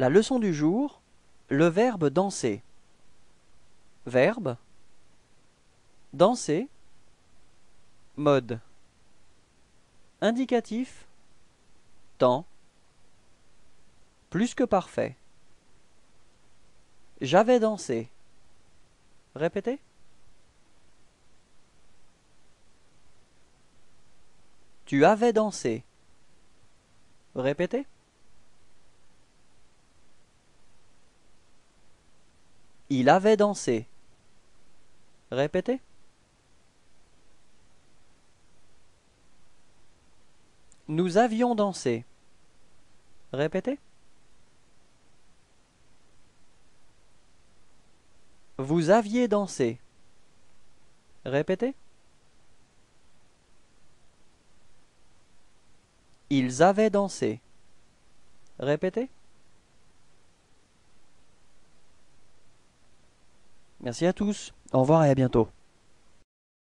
La leçon du jour, le verbe danser. Verbe, danser, mode, indicatif, temps, plus que parfait. J'avais dansé. Répétez. Tu avais dansé. Répétez. Il avait dansé. Répétez. Nous avions dansé. Répétez. Vous aviez dansé. Répétez. Ils avaient dansé. Répétez. Merci à tous. Au revoir et à bientôt.